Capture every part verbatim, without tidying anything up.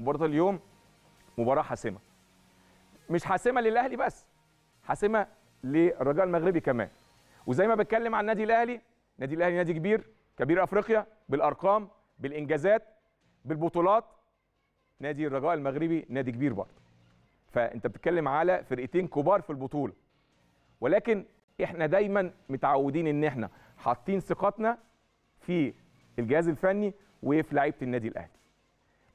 مباراة اليوم مباراة حاسمة، مش حاسمة للأهلي بس، حاسمة للرجاء المغربي كمان. وزي ما بتكلم عن النادي الأهلي، النادي الأهلي نادي كبير، كبير أفريقيا بالأرقام بالإنجازات بالبطولات. نادي الرجاء المغربي نادي كبير برضه، فأنت بتتكلم على فرقتين كبار في البطولة. ولكن إحنا دايما متعودين إن إحنا حاطين ثقتنا في الجهاز الفني وفي لعيبة النادي الأهلي.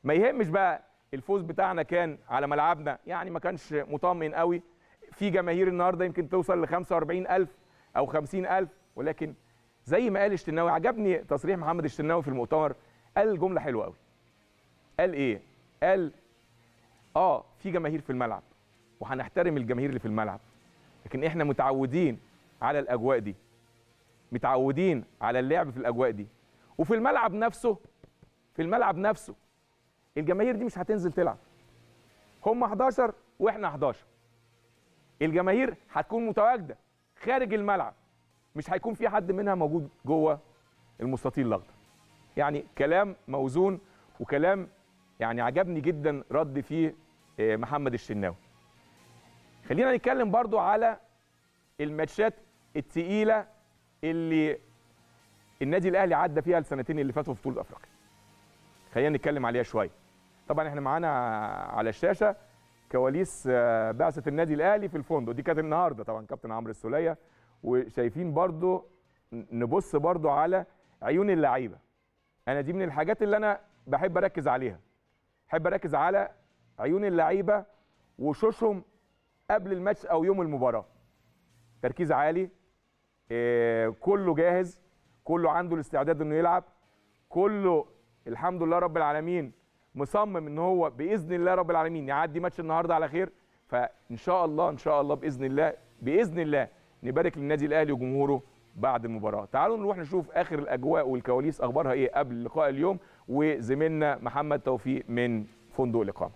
ما يهمش بقى الفوز بتاعنا كان على ملعبنا، يعني ما كانش مطمئن قوي. في جماهير النهارده يمكن توصل ل خمسة وأربعين ألف أو خمسين ألف، ولكن زي ما قال الشناوي، عجبني تصريح محمد الشناوي في المؤتمر، قال جملة حلوة قوي. قال إيه؟ قال آه في جماهير في الملعب وهنحترم الجماهير اللي في الملعب، لكن إحنا متعودين على الأجواء دي، متعودين على اللعب في الأجواء دي، وفي الملعب نفسه، في الملعب نفسه الجماهير دي مش هتنزل تلعب. هم حداشر واحنا حداشر. الجماهير هتكون متواجده خارج الملعب، مش هيكون في حد منها موجود جوه المستطيل الاخضر. يعني كلام موزون وكلام يعني عجبني جدا رد فيه محمد الشناوي. خلينا نتكلم برضو على الماتشات الثقيله اللي النادي الاهلي عدى فيها السنتين اللي فاتوا في بطوله افريقيا. خلينا نتكلم عليها شويه. طبعا احنا معانا على الشاشه كواليس بعثه النادي الاهلي في الفندق، دي كانت النهارده طبعا كابتن عمرو السوليه، وشايفين برضو نبص برضو على عيون اللعيبه. انا دي من الحاجات اللي انا بحب اركز عليها، بحب اركز على عيون اللعيبه وشوشهم قبل الماتش او يوم المباراه. تركيز عالي، كله جاهز، كله عنده الاستعداد انه يلعب، كله الحمد لله رب العالمين مصمم ان هو باذن الله رب العالمين يعدي ماتش النهارده على خير. فان شاء الله ان شاء الله باذن الله باذن الله نبارك للنادي الاهلي وجمهوره بعد المباراه. تعالوا نروح نشوف اخر الاجواء والكواليس اخبارها ايه قبل لقاء اليوم، وزميلنا محمد توفيق من فندق الاقامه.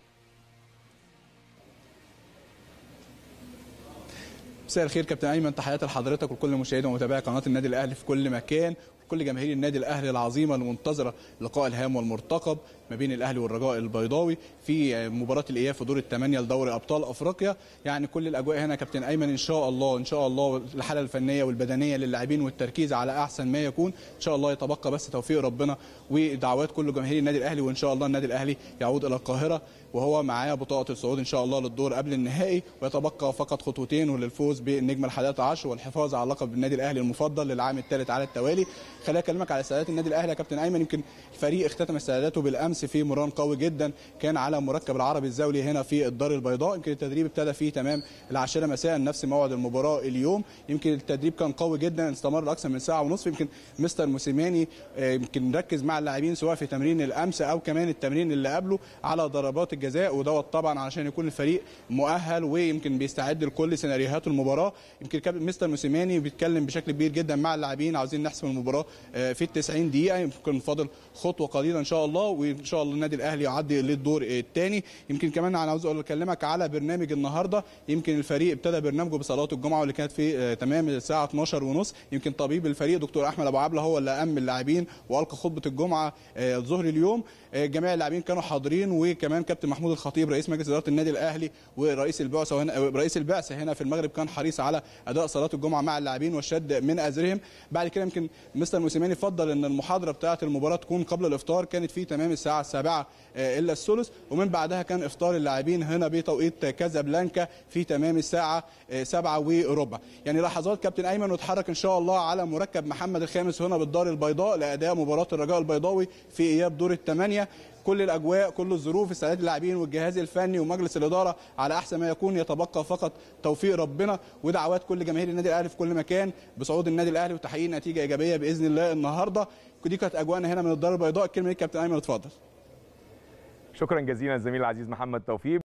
مساء الخير كابتن ايمن، تحياتي لحضرتك ولكل مشاهدي ومتابعي قناه النادي الاهلي في كل مكان، كل جماهير النادي الاهلي العظيمه المنتظره اللقاء الهام والمرتقب ما بين الاهلي والرجاء البيضاوي في مباراه الاياب في دور الثمانيه لدوري ابطال افريقيا. يعني كل الاجواء هنا كابتن ايمن ان شاء الله، ان شاء الله الحاله الفنيه والبدنيه للاعبين والتركيز على احسن ما يكون، ان شاء الله يتبقى بس توفيق ربنا ودعوات كل جماهير النادي الاهلي، وان شاء الله النادي الاهلي يعود الى القاهره وهو معاه بطاقه الصعود ان شاء الله للدور قبل النهائي، ويتبقى فقط خطوتين وللفوز بالنجم الحادي عشر والحفاظ على لقب النادي الاهلي المفضل للعام الثالث على التوالي. خليني اكلمك على استعدادات النادي الاهلي يا كابتن ايمن. يمكن الفريق اختتم استعداداته بالامس في مران قوي جدا كان على مركب العرب الدولي هنا في الدار البيضاء. يمكن التدريب ابتدى فيه تمام العاشره مساء نفس موعد المباراه اليوم. يمكن التدريب كان قوي جدا، استمر اكثر من ساعه ونصف. يمكن مستر موسيماني يمكن ركز مع اللاعبين سواء في تمرين الامس او كمان التمرين اللي قبله على ضربات الجزاء، ودوت طبعا علشان يكون الفريق مؤهل ويمكن بيستعد لكل سيناريوهات المباراه. يمكن مستر موسيماني بيتكلم بشكل كبير جدا مع اللاعبين، عاوزين نحسم المباراه في التسعين دقيقه، يمكن فاضل خطوه قليله ان شاء الله، وان شاء الله النادي الاهلي يعدي للدور الثاني. يمكن كمان انا عاوز اكلمك على برنامج النهارده. يمكن الفريق ابتدى برنامجه بصلاه الجمعه واللي كانت في تمام الساعه اتناشر وثلاثين. يمكن طبيب الفريق دكتور احمد ابو عبلة هو اللي أم اللاعبين والقى خطبه الجمعه الظهر اليوم. جميع اللاعبين كانوا حاضرين، وكمان كابتن محمود الخطيب رئيس مجلس اداره النادي الاهلي ورئيس البعثه هنا رئيس البعثه هنا في المغرب كان حريص على اداء صلاه الجمعه مع اللاعبين والشد من ازرهم. بعد كده يمكن مستر موسيماني فضل ان المحاضره بتاعه المباراه تكون قبل الافطار، كانت في تمام الساعه السابعه الا الثلث، ومن بعدها كان افطار اللاعبين هنا بتوقيت كازابلانكا في تمام الساعه سبعة وربع. يعني لحظات كابتن ايمن واتحرك ان شاء الله على مركب محمد الخامس هنا بالدار البيضاء لاداء مباراه الرجاء البيضاوي في اياب دور الثمانيه. كل الاجواء، كل الظروف، استعداد اللاعبين والجهاز الفني ومجلس الاداره على احسن ما يكون، يتبقى فقط توفيق ربنا ودعوات كل جماهير النادي الاهلي في كل مكان بصعود النادي الاهلي وتحقيق نتيجه ايجابيه باذن الله النهارده. دي كانت اجواءنا هنا من الدار البيضاء. الكلمه ليك كابتن ايمن، اتفضل. شكرا جزيلا الزميل العزيز محمد توفيق.